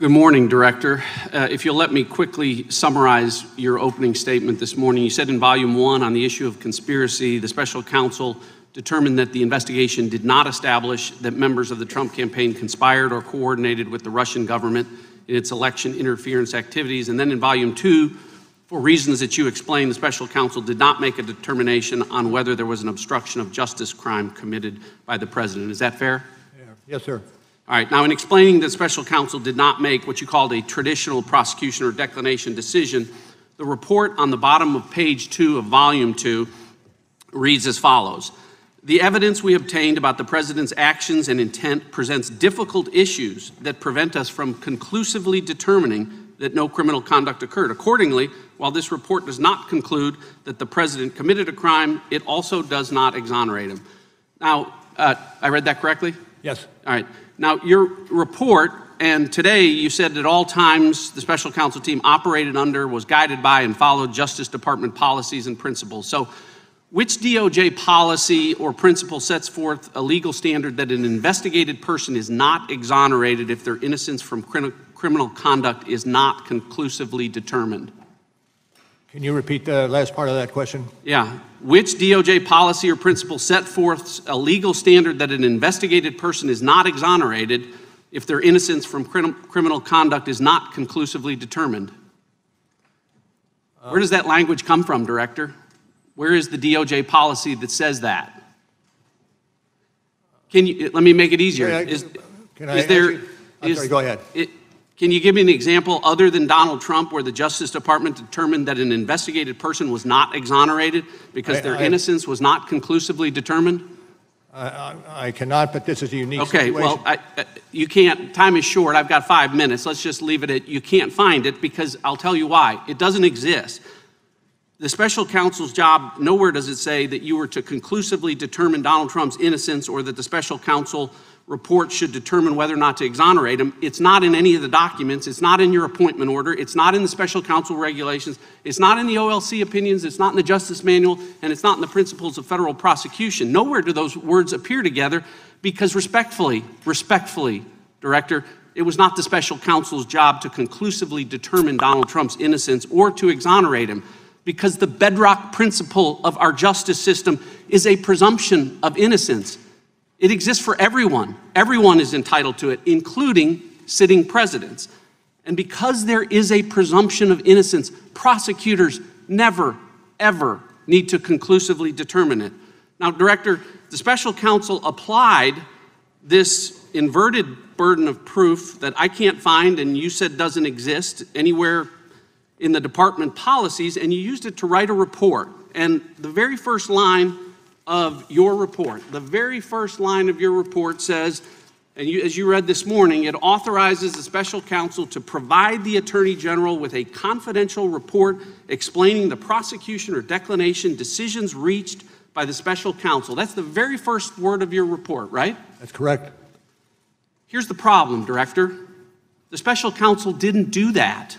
Good morning, Director. If you'll let me quickly summarize your opening statement this morning. You said in Volume 1 on the issue of conspiracy, the Special Counsel determined that the investigation did not establish that members of the Trump campaign conspired or coordinated with the Russian government in its election interference activities. And then in Volume 2, for reasons that you explained, the Special Counsel did not make a determination on whether there was an obstruction of justice crime committed by the President. Is that fair? Yes, sir. All right, now in explaining that Special Counsel did not make what you called a traditional prosecution or declination decision, the report on the bottom of page 2 of Volume 2 reads as follows. The evidence we obtained about the President's actions and intent presents difficult issues that prevent us from conclusively determining that no criminal conduct occurred. Accordingly, while this report does not conclude that the President committed a crime, it also does not exonerate him. Now, I read that correctly? Yes. All right. Now, your report, and today you said at all times the Special Counsel team operated under, was guided by, and followed Justice Department policies and principles. So which DOJ policy or principle sets forth a legal standard that an investigated person is not exonerated if their innocence from criminal conduct is not conclusively determined? Can you repeat the last part of that question? Yeah. Which DOJ policy or principle set forth a legal standard that an investigated person is not exonerated if their innocence from criminal conduct is not conclusively determined? Where does that language come from, Director? Where is the DOJ policy that says that? Can you, let me make it easier. Go ahead. Can you give me an example other than Donald Trump where the Justice Department determined that an investigated person was not exonerated because their innocence was not conclusively determined? I cannot, but this is a unique situation. Okay, well, you can't. Time is short. I've got 5 minutes. Let's just leave it at you can't find it because I'll tell you why. It doesn't exist. The Special Counsel's job, nowhere does it say that you were to conclusively determine Donald Trump's innocence or that the Special Counsel report should determine whether or not to exonerate him. It's not in any of the documents. It's not in your appointment order. It's not in the Special Counsel regulations. It's not in the OLC opinions. It's not in the Justice Manual. And it's not in the principles of federal prosecution. Nowhere do those words appear together because respectfully, Director, it was not the Special Counsel's job to conclusively determine Donald Trump's innocence or to exonerate him because the bedrock principle of our justice system is a presumption of innocence. It exists for everyone. Everyone is entitled to it, including sitting presidents. And because there is a presumption of innocence, prosecutors never, ever need to conclusively determine it. Now, Director, the Special Counsel applied this inverted burden of proof that I can't find and you said doesn't exist anywhere in the department policies, and you used it to write a report. And the very first line of your report. The very first line of your report says, and as you read this morning, it authorizes the Special Counsel to provide the Attorney General with a confidential report explaining the prosecution or declination decisions reached by the Special Counsel. That's the very first word of your report, right? That's correct. Here's the problem, Director. The Special Counsel didn't do that.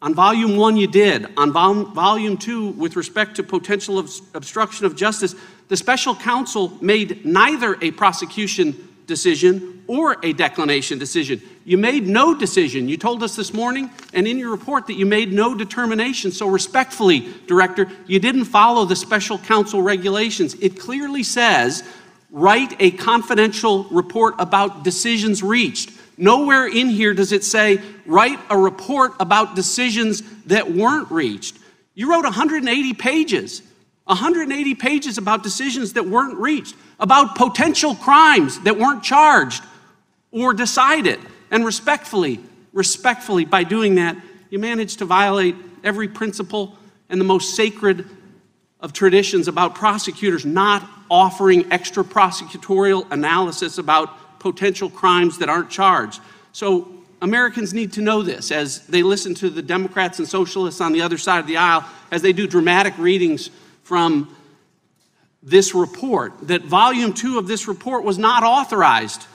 On Volume 1, you did. On Volume 2, with respect to potential obstruction of justice, the Special Counsel made neither a prosecution decision or a declination decision. You made no decision. You told us this morning and in your report that you made no determination. So respectfully, Director, you didn't follow the Special Counsel regulations. It clearly says, write a confidential report about decisions reached. Nowhere in here does it say, write a report about decisions that weren't reached. You wrote 180 pages. 180 pages about decisions that weren't reached, about potential crimes that weren't charged or decided. And respectfully, by doing that, you managed to violate every principle and the most sacred of traditions about prosecutors not offering extra prosecutorial analysis about potential crimes that aren't charged. So Americans need to know this as they listen to the Democrats and socialists on the other side of the aisle, as they do dramatic readings from this report, that Volume 2 of this report was not authorized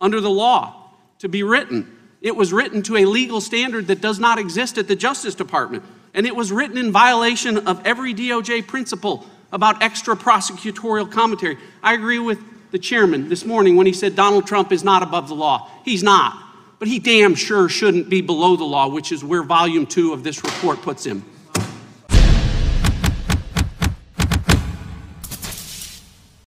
under the law to be written. It was written to a legal standard that does not exist at the Justice Department. And it was written in violation of every DOJ principle about extra prosecutorial commentary. I agree with the chairman this morning when he said Donald Trump is not above the law. He's not. but he damn sure shouldn't be below the law, which is where volume 2 of this report puts him.